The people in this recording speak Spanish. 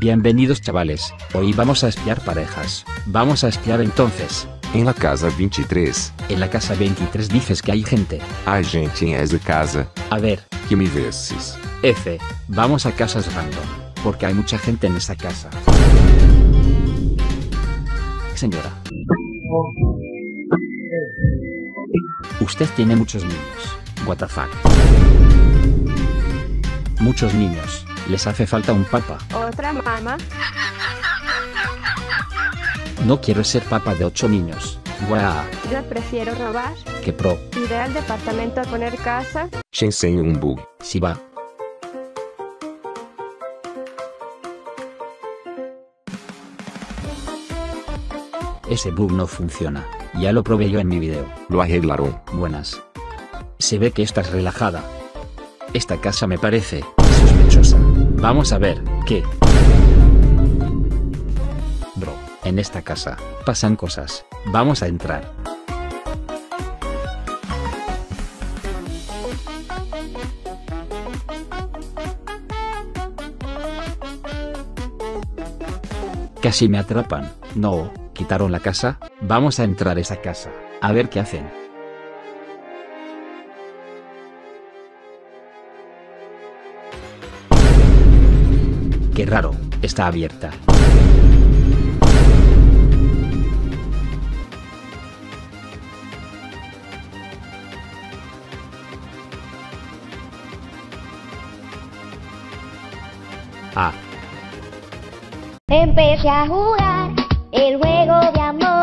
Bienvenidos chavales, hoy vamos a espiar parejas. Vamos a espiar entonces. En la casa 23. En la casa 23 dices que hay gente. Hay gente en esa casa. A ver. ¿Qué me dices? F. Vamos a casas random, porque hay mucha gente en esa casa. Señora. Usted tiene muchos niños. What the fuck. Muchos niños. Les hace falta un papa. ¿Otra mamá? No quiero ser papa de 8 niños. Guau. Yo prefiero robar. ¿Qué pro? Ir al departamento a poner casa. Te enseño un bug. Sí va. Ese bug no funciona. Ya lo probé yo en mi video. Lo arreglaron. Buenas. Se ve que estás relajada. Esta casa me parece sospechosa. Vamos a ver, ¿qué? Bro, en esta casa pasan cosas. Vamos a entrar. Casi me atrapan. No, quitaron la casa. Vamos a entrar a esa casa. A ver qué hacen. Qué raro, está abierta. Ah. Empecé a jugar el juego de amor.